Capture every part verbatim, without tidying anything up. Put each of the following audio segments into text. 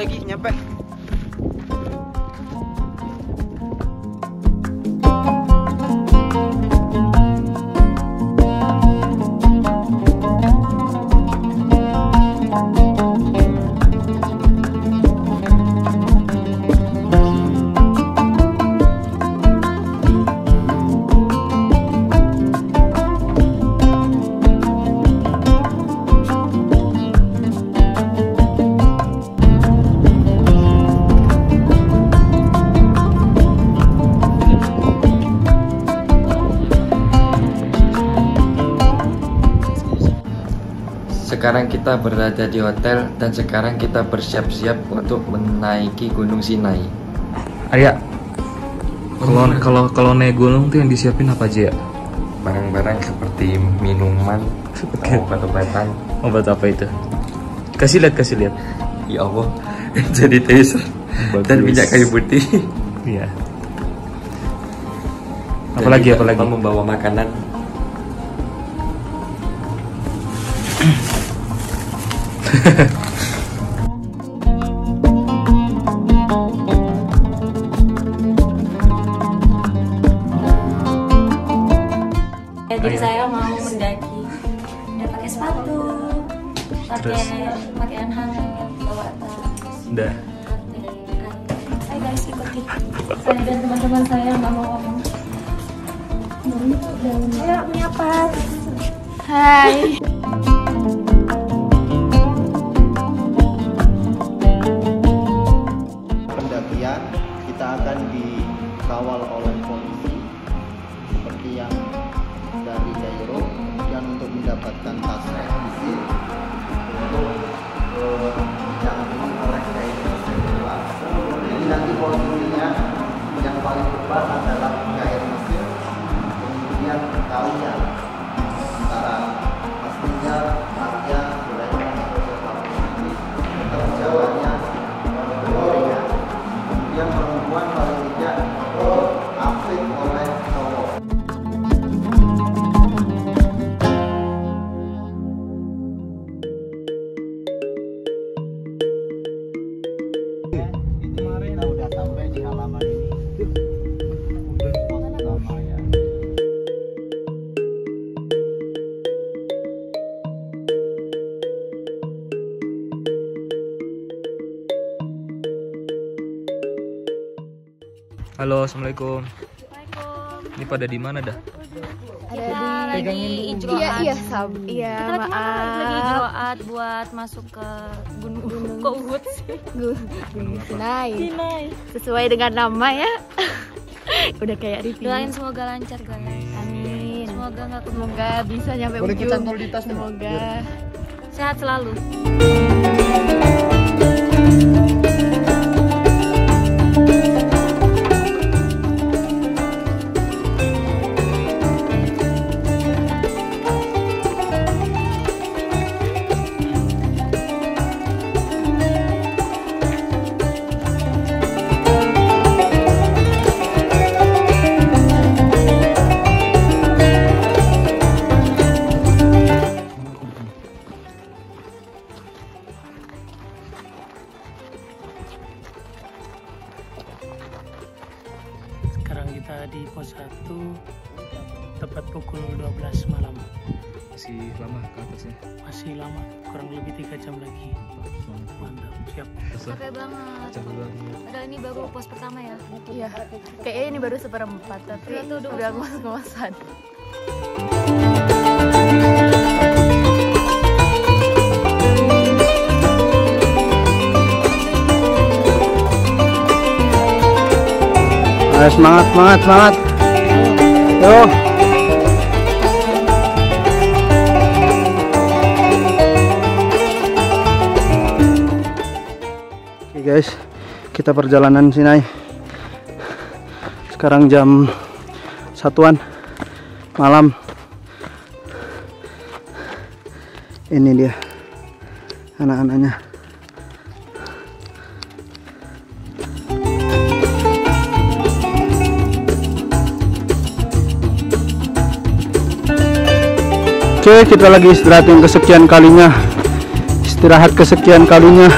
lagi nyampe. Sekarang kita berada di hotel dan sekarang kita bersiap-siap untuk menaiki Gunung Sinai. Ayah, kalau kalau kalau naik gunung tuh yang disiapin apa aja ya? Barang-barang seperti minuman, obat-obatan. Obat apa itu? Kasih lihat, kasih lihat. Ya Allah, jadi taser dan minyak kayu putih. Iya. Apalagi apalagi? Membawa makanan. Jadi saya mau mendaki, udah pakai sepatu, pakai pakaian hangat, bawa tas. Udah. Ayo guys ikuti. Saya dan teman-teman saya nggak mau ngomong. Ayo menyapa. Hai. Kita akan dikawal oleh polisi seperti yang dari Cairo, dan untuk mendapatkan tasnya izin untuk dijamin oleh Cairo sendiri. Jadi nanti polisinya yang paling depan adalah Cairo Mesir, kemudian Italia, antara pastinya Maria Suraya ini tentang jawabannya Korea, kemudian halo, assalamualaikum. Waalaikumsalam. Ini pada di mana dah? Ada lagi ijroat. Iya, iya, maaf. Lagi ijroat buat masuk ke gunung gunung ke Uhud sih. Gunung Sinai. Sinai. Sesuai dengan nama ya. Udah kayak review. Doain semoga lancar, guys. Amin. Semoga enggak semoga bisa nyampe ujung. Boleh kita nol di tas, semoga sehat selalu. Di pos satu tepat pukul dua belas malam. Masih lama ke atasnya? Masih lama, kurang lebih tiga jam lagi. Mantap, siap. Capek banget. Padahal ini baru pos pertama ya? Iya, kayaknya ini baru seperempat, tapi ya, tuh, udah ngos-ngosan. Semangat, semangat, semangat. Yo. Oke guys, kita perjalanan Sinai. Sekarang jam satuan malam. Ini dia anak-anaknya. Oke, kita lagi istirahat yang kesekian kalinya. Istirahat kesekian kalinya.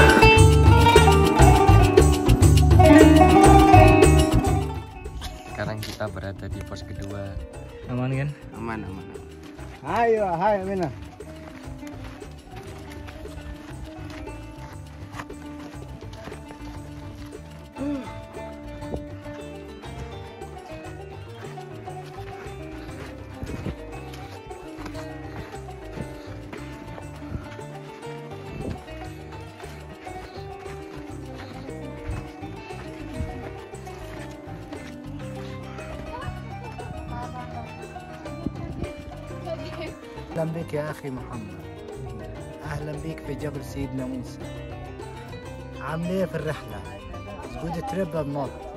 أهلا بك يا أخي محمد، أهلا بك في جبل سيدنا موسى. عامل إيه في الرحلة؟ It's good trip but not.